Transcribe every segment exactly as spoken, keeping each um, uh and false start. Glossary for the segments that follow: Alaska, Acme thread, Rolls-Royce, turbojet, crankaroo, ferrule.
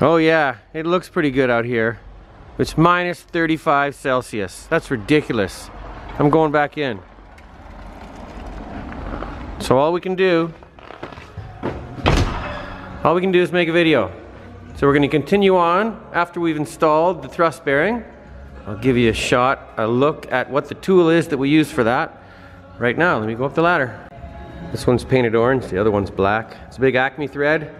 Oh yeah, it looks pretty good out here. It's minus thirty-five Celsius. That's ridiculous. I'm going back in. So all we can do, all we can do is make a video. So we're gonna continue on after we've installed the thrust bearing. I'll give you a shot, a look at what the tool is that we use for that. Right now, let me go up the ladder. This one's painted orange, the other one's black. It's a big Acme thread,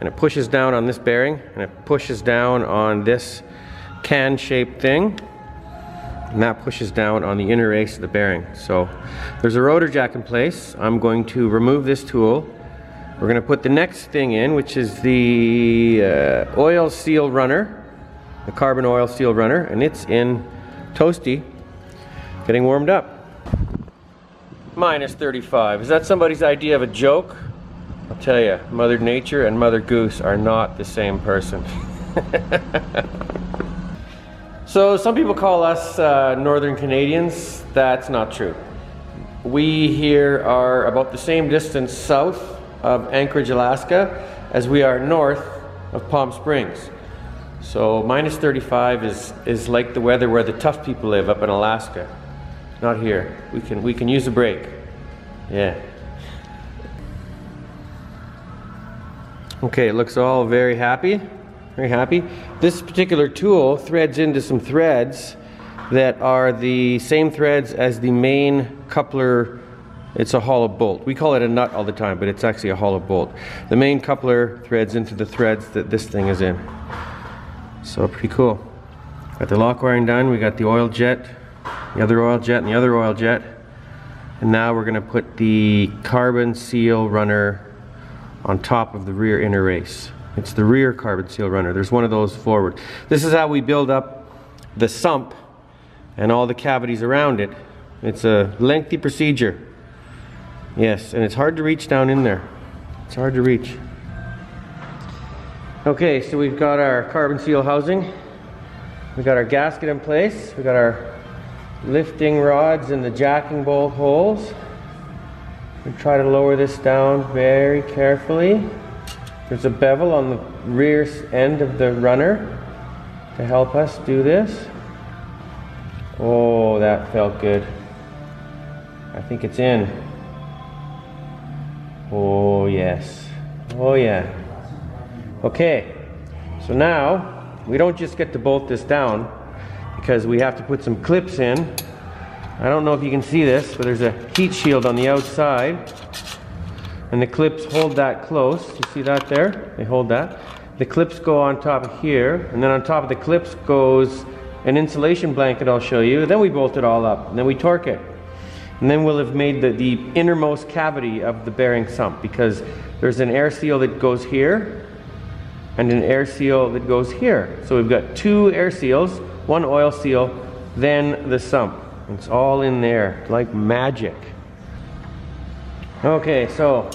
and it pushes down on this bearing, and it pushes down on this can-shaped thing, and that pushes down on the inner ace of the bearing. So there's a rotor jack in place. I'm going to remove this tool. We're gonna put the next thing in, which is the uh, oil seal runner, the carbon oil seal runner, and it's in toasty, getting warmed up. Minus thirty-five, is that somebody's idea of a joke? I'll tell you, Mother Nature and Mother Goose are not the same person. So some people call us uh, Northern Canadians. That's not true. We here are about the same distance south of Anchorage, Alaska, as we are north of Palm Springs. So minus thirty-five is is like the weather where the tough people live up in Alaska. Not here. We can we can use a break. Yeah. Okay, it looks all very happy, very happy. This particular tool threads into some threads that are the same threads as the main coupler. It's a hollow bolt. We call it a nut all the time, but it's actually a hollow bolt. The main coupler threads into the threads that this thing is in. So pretty cool. Got the lock wiring done. We got the oil jet, the other oil jet, and the other oil jet. And now we're gonna put the carbon seal runner on top of the rear inner race. It's the rear carbon seal runner. There's one of those forward. This is how we build up the sump and all the cavities around it. It's a lengthy procedure. Yes, and it's hard to reach down in there. It's hard to reach. Okay, so we've got our carbon seal housing. We've got our gasket in place. We've got our lifting rods and the jacking bolt holes. We try to lower this down very carefully. There's a bevel on the rear end of the runner to help us do this. Oh, that felt good. I think it's in. Oh yes, oh yeah. Okay, so now we don't just get to bolt this down, because we have to put some clips in. I don't know if you can see this, but there's a heat shield on the outside, and the clips hold that close. You see that there? They hold that. The clips go on top of here, and then on top of the clips goes an insulation blanket I'll show you. Then we bolt it all up, and then we torque it. And then we'll have made the, the innermost cavity of the bearing sump, because there's an air seal that goes here and an air seal that goes here. So we've got two air seals, one oil seal, then the sump. It's all in there like magic. Okay, so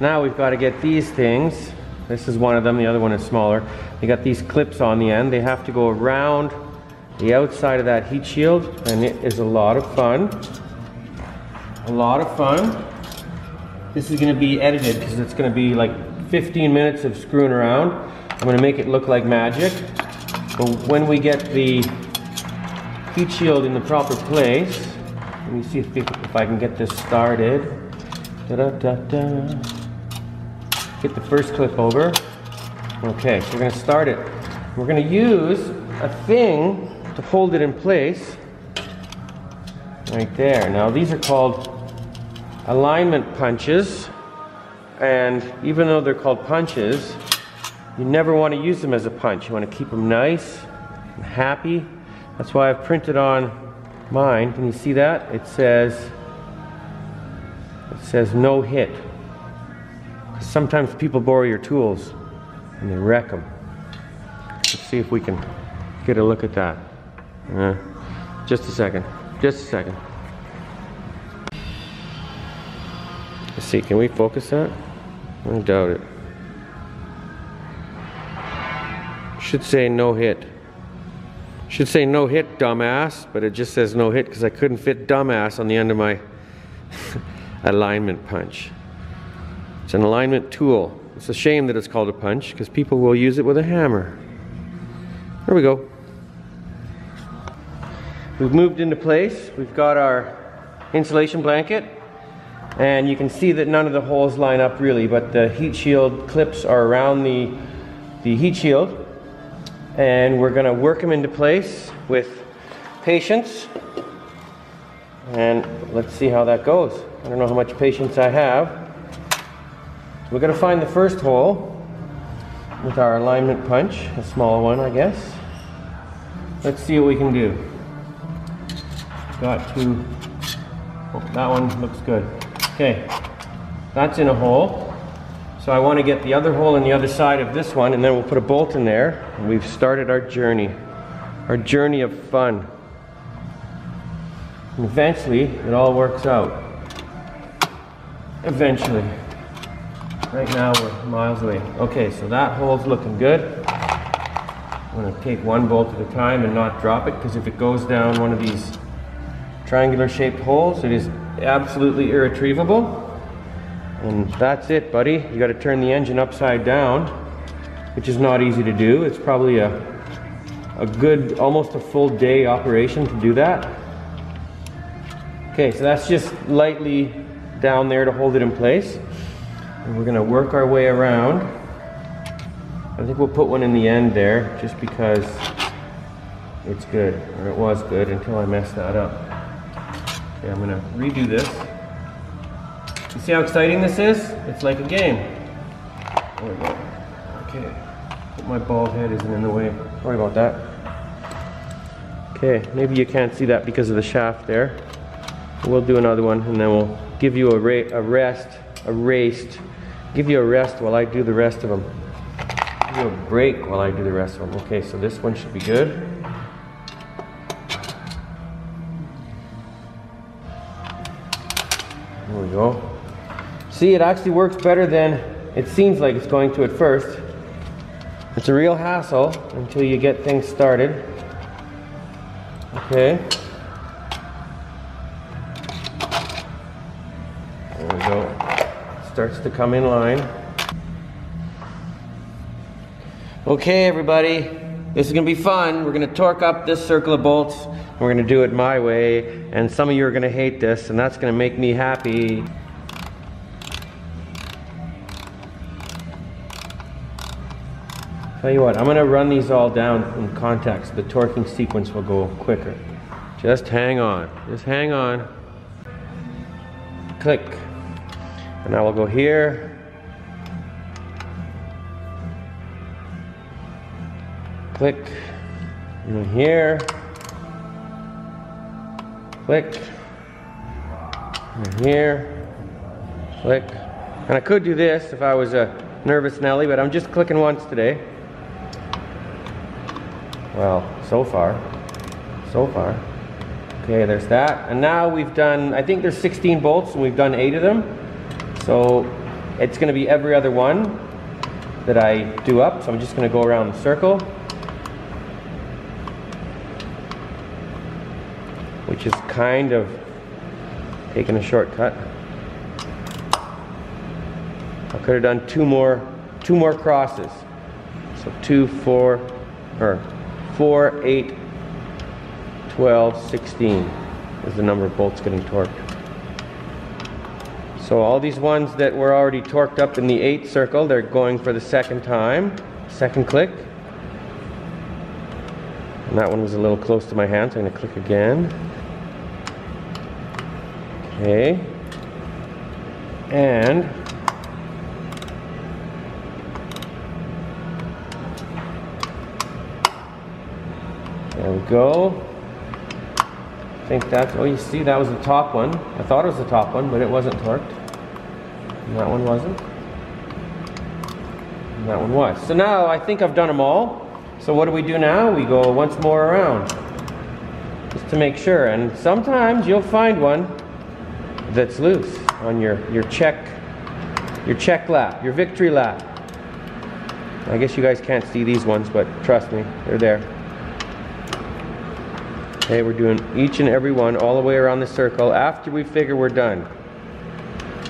now we've got to get these things. This is one of them, the other one is smaller. They got these clips on the end. They have to go around the outside of that heat shield, and it is a lot of fun. A lot of fun. This is going to be edited, because it's going to be like fifteen minutes of screwing around. I'm going to make it look like magic. But when we get the heat shield in the proper place, let me see if, if I can get this started. Da-da-da-da. Get the first clip over. Okay, so we're going to start it. We're going to use a thing to hold it in place. Right there. Now these are called alignment punches, and even though they're called punches, you never want to use them as a punch. You want to keep them nice and happy. That's why I've printed on mine. Can you see that? It says it says no hit. Sometimes people borrow your tools and they wreck them. Let's see if we can get a look at that. Uh, just a second. Just a second. Let's see, can we focus that? I doubt it. Should say no hit. Should say no hit, dumbass, but it just says no hit because I couldn't fit dumbass on the end of my alignment punch. It's an alignment tool. It's a shame that it's called a punch, because people will use it with a hammer. There we go. We've moved into place. We've got our insulation blanket, and you can see that none of the holes line up really, but the heat shield clips are around the, the heat shield, and we're gonna work them into place with patience, and let's see how that goes. I don't know how much patience I have. We're going to find the first hole with our alignment punch, a small one, I guess. Let's see what we can do. Got to... Oh, that one looks good. Okay, that's in a hole. So I want to get the other hole in the other side of this one, and then we'll put a bolt in there. And we've started our journey, our journey of fun. And eventually, it all works out. Eventually. Right now we're miles away. Okay, so that hole's looking good. I'm going to take one bolt at a time and not drop it, because if it goes down one of these triangular shaped holes, it is absolutely irretrievable. And that's it, buddy. You got to turn the engine upside down, which is not easy to do. It's probably a, a good, almost a full day operation to do that. Okay, so that's just lightly down there to hold it in place. And we're going to work our way around. I think we'll put one in the end there, just because it's good, or it was good until I messed that up. Okay, I'm going to redo this. You see how exciting this is? It's like a game. There we go. Okay, hope my bald head isn't in the way. Sorry about that. Okay, maybe you can't see that because of the shaft there. We'll do another one, and then we'll give you a, ra a rest. A rest. Give you a rest while I do the rest of them. Give you a break while I do the rest of them. Okay, so this one should be good. There we go. See, it actually works better than it seems like it's going to at first. It's a real hassle until you get things started. Okay. There we go. Starts to come in line. Okay, everybody, this is gonna be fun. We're gonna torque up this circle of bolts, and we're gonna do it my way, and some of you are gonna hate this, and that's gonna make me happy. Tell you what, I'm gonna run these all down in context. The torquing sequence will go quicker. Just hang on, just hang on. Click. And now we'll go here. Click. And here. Click. And here. Click. And I could do this if I was a nervous Nelly, but I'm just clicking once today. Well, so far. So far. Okay, there's that. And now we've done, I think there's sixteen bolts, and we've done eight of them. So it's going to be every other one that I do up, so I'm just going to go around the circle, which is kind of taking a shortcut. I could have done two more, two more crosses, so two, four, or four, eight, twelve, sixteen is the number of bolts getting torqued. So all these ones that were already torqued up in the eighth circle, they're going for the second time, second click. And that one was a little close to my hand, so I'm going to click again. Okay. And there we go. I think that's, oh, you see, that was the top one. I thought it was the top one, but it wasn't torqued. And that one wasn't. And that one was. So now I think I've done them all. So what do we do now? We go once more around, just to make sure. And sometimes you'll find one that's loose on your your check, your check lap, your victory lap. I guess you guys can't see these ones, but trust me, they're there. Okay, we're doing each and every one all the way around the circle after we figure we're done.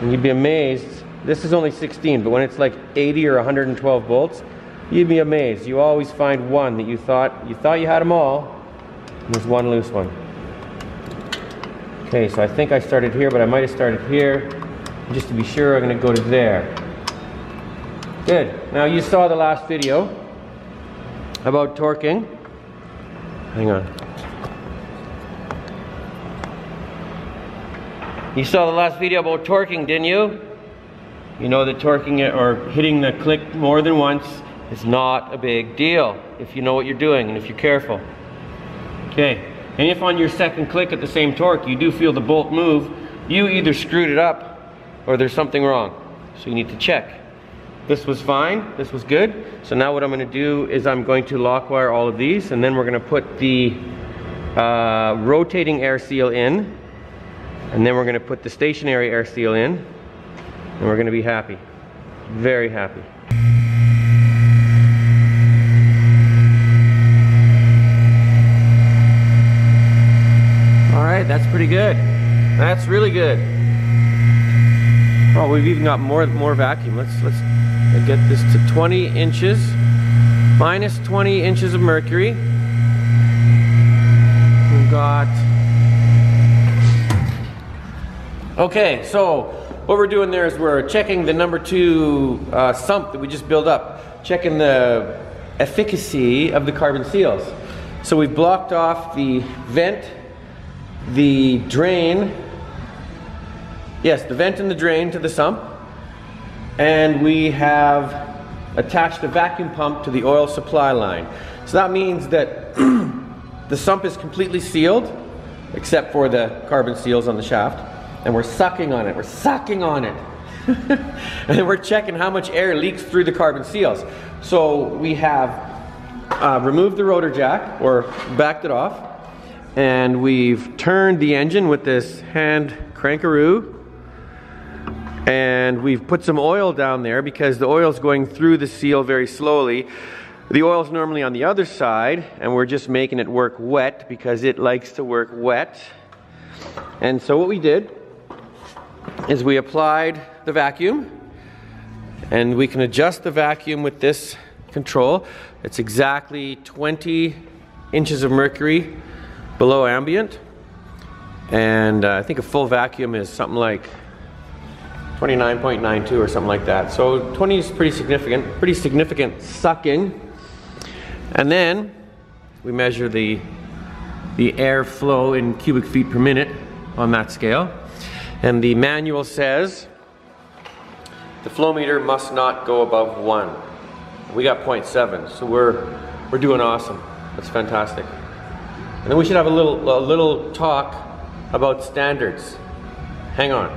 And you'd be amazed This is only sixteen, but when it's like eighty or one hundred twelve bolts, you'd be amazed. You always find one that you thought you thought you had them all, and there's one loose one. Okay, so I think I started here, but I might have started here. Just to be sure, I'm going to go to there. Good. Now you saw the last video about torquing. Hang on. You saw the last video about torquing, didn't you? You know that torquing it or hitting the click more than once is not a big deal if you know what you're doing and if you're careful. Okay, and if on your second click at the same torque you do feel the bolt move, you either screwed it up or there's something wrong. So you need to check. This was fine, this was good. So now what I'm going to do is I'm going to lock wire all of these, and then we're going to put the uh, rotating air seal in, and then we're going to put the stationary air seal in. And we're going to be happy, very happy. All right, that's pretty good. That's really good. Oh, we've even got more more vacuum. Let's let's get this to twenty inches, minus twenty inches of mercury. We've got. Okay, so. What we're doing there is we're checking the number two uh, sump that we just built up, checking the efficacy of the carbon seals. So we've blocked off the vent, the drain, yes, the vent and the drain to the sump, and we have attached a vacuum pump to the oil supply line. So that means that the sump is completely sealed, except for the carbon seals on the shaft. And we're sucking on it, we're sucking on it. And then we're checking how much air leaks through the carbon seals. So we have uh, removed the rotor jack, or backed it off, and we've turned the engine with this hand crankaroo, and we've put some oil down there because the oil's going through the seal very slowly. The oil's normally on the other side, and we're just making it work wet because it likes to work wet. And so what we did is we applied the vacuum, and we can adjust the vacuum with this control. It's exactly twenty inches of mercury below ambient, and uh, I think a full vacuum is something like twenty-nine point nine two or something like that. So twenty is pretty significant, pretty significant sucking. And then we measure the the air flow in cubic feet per minute on that scale, and the manual says the flow meter must not go above one. We got zero point seven, so we're we're doing awesome. That's fantastic. And then we should have a little a little talk about standards. Hang on.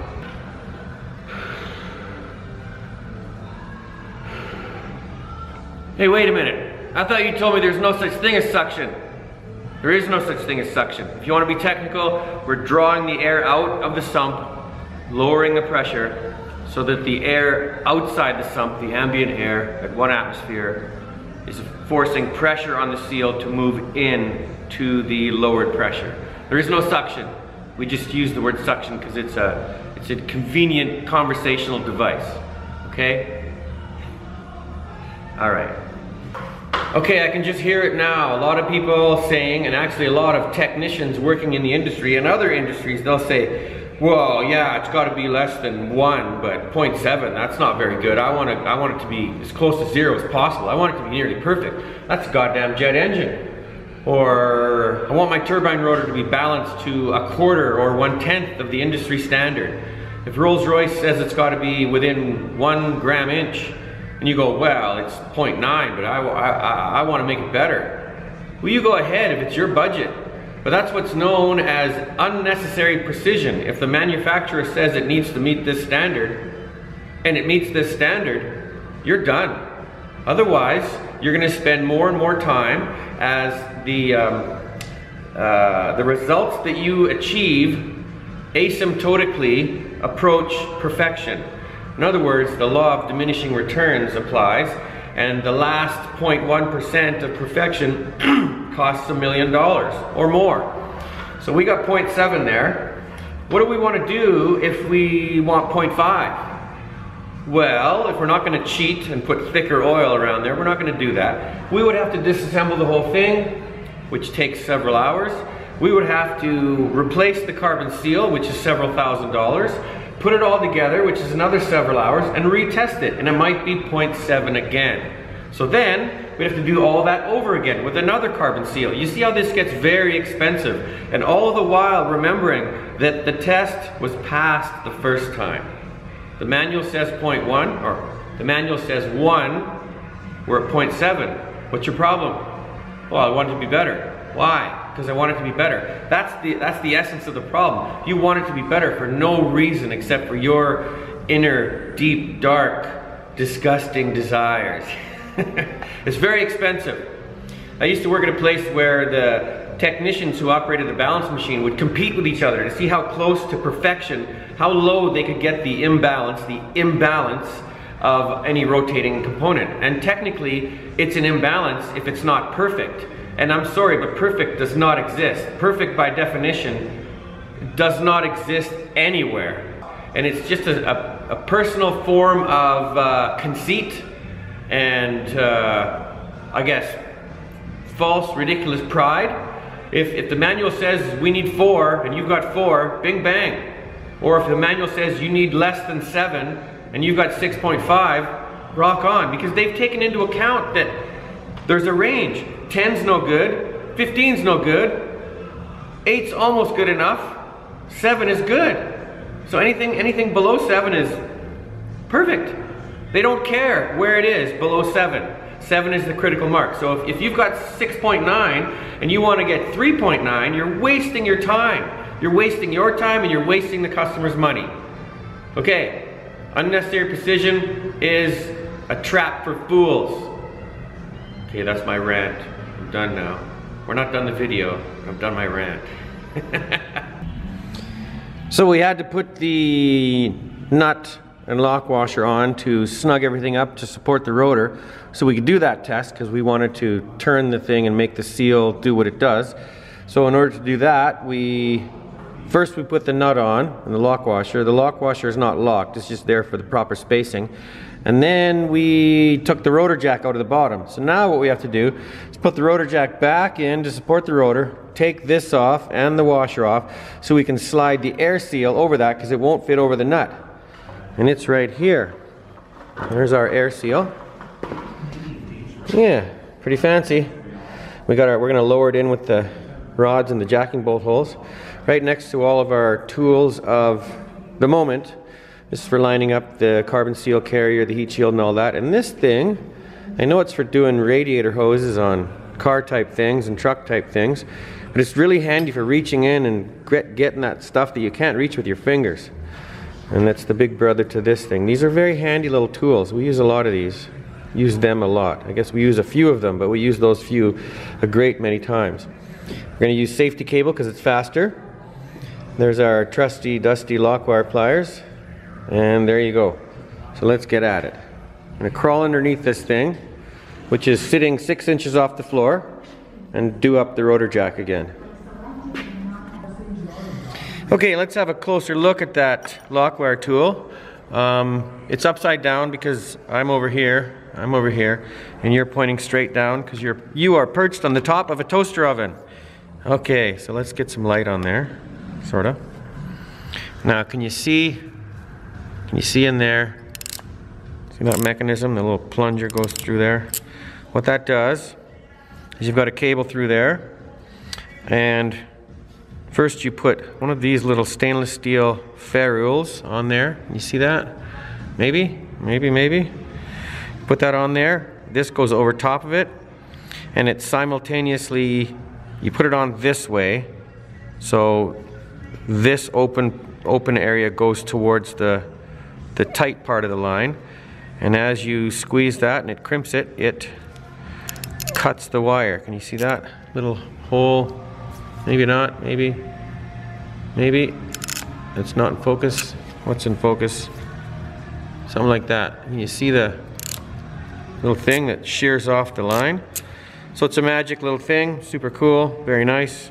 Hey, wait a minute. I thought you told me there's no such thing as suction. There is no such thing as suction. If you want to be technical, we're drawing the air out of the sump, lowering the pressure, so that the air outside the sump, the ambient air at one atmosphere, is forcing pressure on the seal to move in to the lowered pressure. There is no suction. We just use the word suction because it's a, it's a convenient conversational device, okay? All right. Okay, I can just hear it now. A lot of people saying, and actually a lot of technicians working in the industry and other industries, they'll say, well, yeah, it's got to be less than one, but zero point seven, that's not very good. I want, to, I want it to be as close to zero as possible. I want it to be nearly perfect. That's a goddamn jet engine. Or I want my turbine rotor to be balanced to a quarter or one-tenth of the industry standard. If Rolls-Royce says it's got to be within one gram inch, and you go, well, it's zero point nine, but I, I, I want to make it better. Well, you go ahead if it's your budget. But that's what's known as unnecessary precision. If the manufacturer says it needs to meet this standard, and it meets this standard, you're done. Otherwise, you're going to spend more and more time as the, um, uh, the results that you achieve asymptotically approach perfection. In other words, the law of diminishing returns applies, and the last zero point one percent of perfection costs a million dollars or more. So we got zero point seven there. What do we want to do if we want zero point five? Well, if we're not going to cheat and put thicker oil around there, we're not going to do that. We would have to disassemble the whole thing, which takes several hours. We would have to replace the carbon seal, which is several thousand dollars, put it all together, which is another several hours, and retest it, and it might be zero point seven again. So then, we have to do all that over again with another carbon seal. You see how this gets very expensive, and all the while remembering that the test was passed the first time. The manual says zero point one, or the manual says one, we're at zero point seven. What's your problem? Well, I want it to be better. Why? Because I want it to be better. That's the, that's the essence of the problem. You want it to be better for no reason except for your inner, deep, dark, disgusting desires. It's very expensive. I used to work at a place where the technicians who operated the balance machine would compete with each other to see how close to perfection, how low they could get the imbalance, the imbalance of any rotating component. And technically, it's an imbalance if it's not perfect. And I'm sorry, but perfect does not exist. Perfect, by definition, does not exist anywhere. And it's just a, a, a personal form of uh, conceit and, uh, I guess, false, ridiculous pride. If, if the manual says we need four, and you've got four, bing bang. Or if the manual says you need less than seven, and you've got six point five, rock on. Because they've taken into account that there's a range. ten's no good, fifteen's no good, eight's almost good enough, seven is good. So anything anything below seven is perfect. They don't care where it is below seven. seven is the critical mark. So if, if you've got six point nine and you want to get three point nine, you're wasting your time. You're wasting your time and you're wasting the customer's money. Okay, unnecessary precision is a trap for fools. Okay, that's my rant. I'm done now. We're not done the video. I've done my rant. So we had to put the nut and lock washer on to snug everything up to support the rotor. So we could do that test because we wanted to turn the thing and make the seal do what it does. So in order to do that, we first we put the nut on and the lock washer. The lock washer is not locked. It's just there for the proper spacing. And then we took the rotor jack out of the bottom. So now what we have to do is put the rotor jack back in to support the rotor, take this off and the washer off so we can slide the air seal over that because it won't fit over the nut. And it's right here. There's our air seal. Yeah, pretty fancy. We got our, we're gonna lower it in with the rods and the jacking bolt holes. Right next to all of our tools of the moment. This is for lining up the carbon seal carrier, the heat shield and all that. And this thing, I know it's for doing radiator hoses on car type things and truck type things, but it's really handy for reaching in and get, getting that stuff that you can't reach with your fingers. And that's the big brother to this thing. These are very handy little tools. We use a lot of these. Use them a lot. I guess we use a few of them, but we use those few a great many times. We're going to use safety cable because it's faster. There's our trusty, dusty lock wire pliers. And there you go. So let's get at it. I'm going to crawl underneath this thing, which is sitting six inches off the floor, and do up the rotor jack again. Okay, let's have a closer look at that lock wire tool. Um, it's upside down because I'm over here, I'm over here, and you're pointing straight down because you're you are perched on the top of a toaster oven. Okay, so let's get some light on there, sort of. Now, can you see? You see in there, see that mechanism, the little plunger goes through there. What that does is you've got a cable through there, and first you put one of these little stainless steel ferrules on there. You see that? Maybe, maybe, maybe. Put that on there, this goes over top of it, and it simultaneously, you put it on this way, so this open, open area goes towards the the tight part of the line, and as you squeeze that and it crimps it, it cuts the wire. Can you see that little hole? Maybe not, maybe, maybe. It's not in focus. What's in focus? Something like that. And you see the little thing that shears off the line. So it's a magic little thing, super cool, very nice,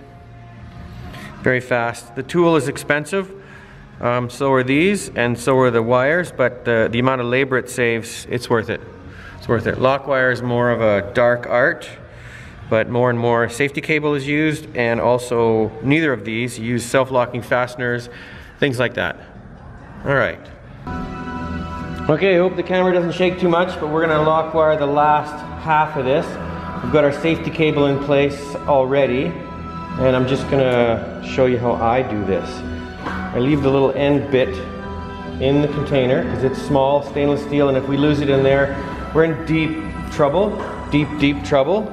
very fast. The tool is expensive. Um, so are these, and so are the wires, but the, the amount of labor it saves, it's worth it. It's worth it. Lock wire is more of a dark art, but more and more safety cable is used, and also neither of these use self-locking fasteners, things like that. All right. Okay, I hope the camera doesn't shake too much, but we're gonna lock wire the last half of this. We've got our safety cable in place already, and I'm just gonna show you how I do this. I leave the little end bit in the container because it's small, stainless steel, and if we lose it in there, we're in deep trouble, deep, deep trouble.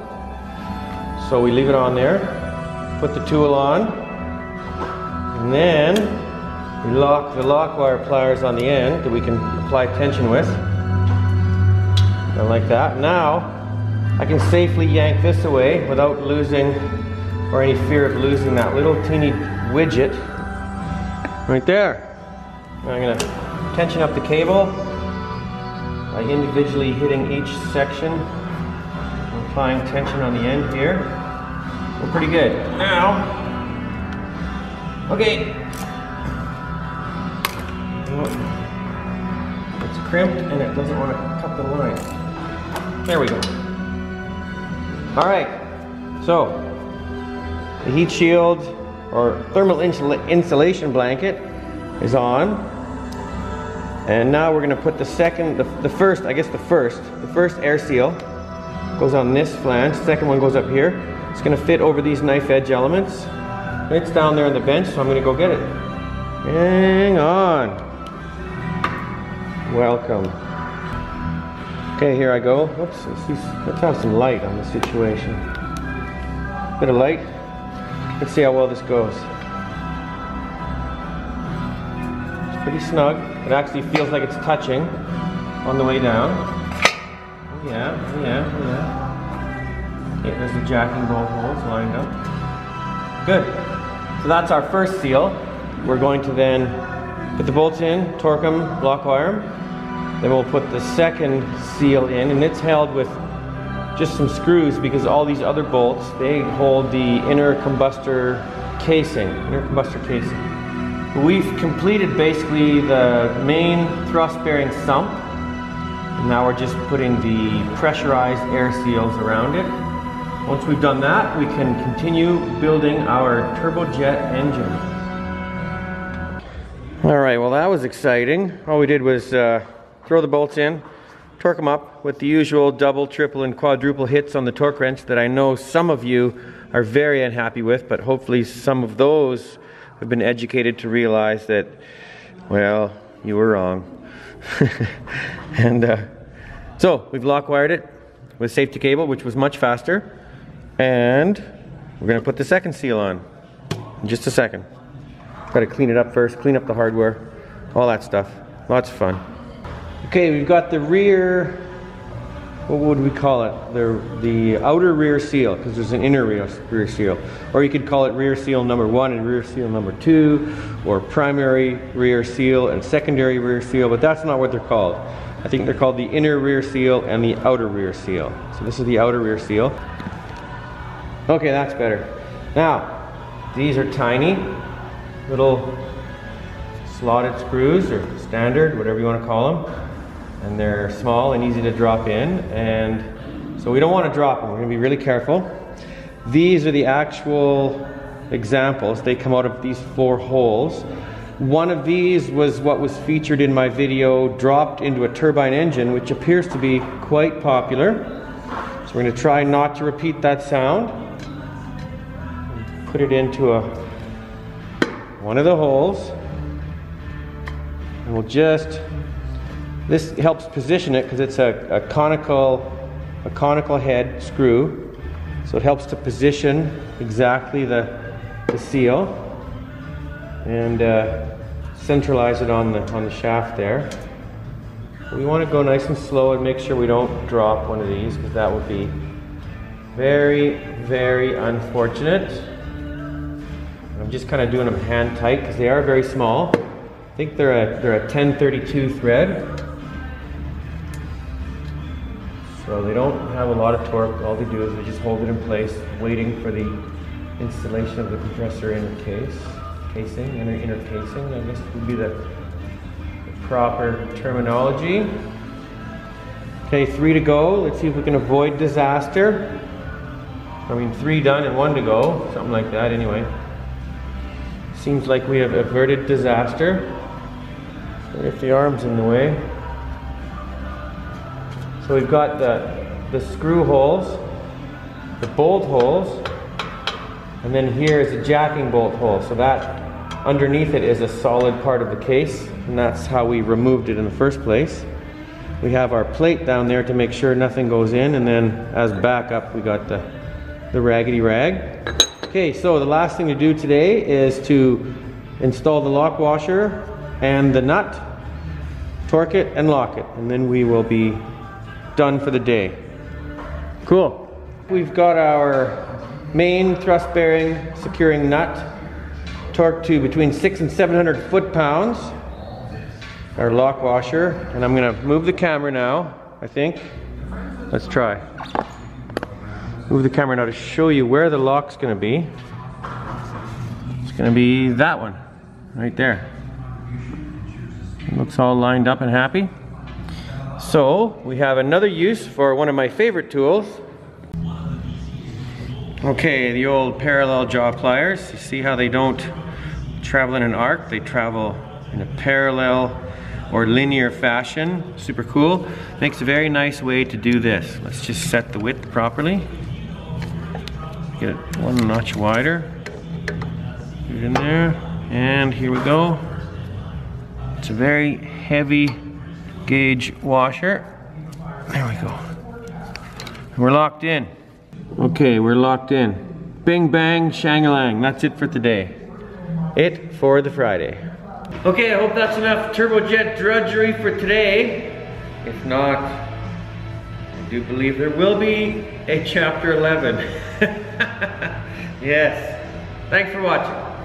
So we leave it on there, put the tool on, and then we lock the lock wire pliers on the end that we can apply tension with. And like that. Now, I can safely yank this away without losing, or any fear of losing, that little teeny widget right there. Now I'm gonna tension up the cable by individually hitting each section, applying tension on the end here. We're pretty good. Now, okay. It's crimped and it doesn't want to cut the line. There we go. All right, so the heat shield or thermal insula- insulation blanket is on. And now we're gonna put the second, the, the first, I guess the first, the first air seal goes on this flange, the second one goes up here. It's gonna fit over these knife edge elements. It's down there on the bench, so I'm gonna go get it. Hang on. Welcome. Okay, here I go. Oops, let's, let's have some light on the situation. Bit of light. Let's see how well this goes. It's pretty snug. It actually feels like it's touching on the way down. Yeah, yeah, yeah. Okay, there's the jacking bolt holes lined up. Good. So that's our first seal. We're going to then put the bolts in, torque them, block wire them. Then we'll put the second seal in, and it's held with just some screws because all these other bolts, they hold the inner combustor casing, inner combustor casing. We've completed basically the main thrust bearing sump. Now we're just putting the pressurized air seals around it. Once we've done that, we can continue building our turbojet engine. All right, well that was exciting. All we did was uh, throw the bolts in, torque them up with the usual double, triple, and quadruple hits on the torque wrench that I know some of you are very unhappy with, but hopefully some of those have been educated to realize that, well, you were wrong. and uh, so we've lock wired it with safety cable, which was much faster, and we're gonna put the second seal on in just a second. Gotta clean it up first, clean up the hardware, all that stuff. Lots of fun. Okay, we've got the rear, what would we call it, the the outer rear seal, because there's an inner rear, rear seal, or you could call it rear seal number one and rear seal number two, or primary rear seal and secondary rear seal, but that's not what they're called. I think they're called the inner rear seal and the outer rear seal. So this is the outer rear seal. Okay, that's better. Now, these are tiny little slotted screws, or standard, whatever you want to call them, and they're small and easy to drop in, and so we don't want to drop them. We're going to be really careful. These are the actual examples. They come out of these four holes. One of these was what was featured in my video, dropped into a turbine engine, which appears to be quite popular. So we're going to try not to repeat that sound. Put it into a one of the holes, and we'll just, this helps position it because it's a, a conical, a conical head screw, so it helps to position exactly the, the seal and uh, centralize it on the on the shaft there. We want to go nice and slow and make sure we don't drop one of these because that would be very, very unfortunate. I'm just kind of doing them hand tight because they are very small. I think they're a they're a ten thirty-two thread. So they don't have a lot of torque. All they do is they just hold it in place, waiting for the installation of the compressor in the case. casing, inner inner casing, I guess would be the, the proper terminology. Okay, three to go. Let's see if we can avoid disaster. I mean, three done and one to go, something like that anyway. Seems like we have averted disaster. Sorry if the arm's in the way. So we've got the, the screw holes, the bolt holes, and then here is a jacking bolt hole. So that underneath it is a solid part of the case, and that's how we removed it in the first place. We have our plate down there to make sure nothing goes in, and then as backup we got the, the raggedy rag. Okay, so the last thing to do today is to install the lock washer and the nut, torque it and lock it, and then we will be done for the day. Cool. We've got our main thrust bearing securing nut torqued to between six and seven hundred foot pounds. Our lock washer, and I'm gonna move the camera now. I think. Let's try. Move the camera now to show you where the lock's gonna be. It's gonna be that one, right there. It looks all lined up and happy. So we have another use for one of my favorite tools. Okay, the old parallel jaw pliers. You see how they don't travel in an arc, they travel in a parallel or linear fashion. Super cool. Makes a very nice way to do this. Let's just set the width properly. Get it one notch wider. Put it in there, and here we go. It's a very heavy gauge washer. There we go. And we're locked in. Okay, we're locked in. Bing, bang, shang-a-lang. That's it for today. It for the Friday. Okay, I hope that's enough turbojet drudgery for today. If not, I do believe there will be a chapter eleven. Yes. Thanks for watching.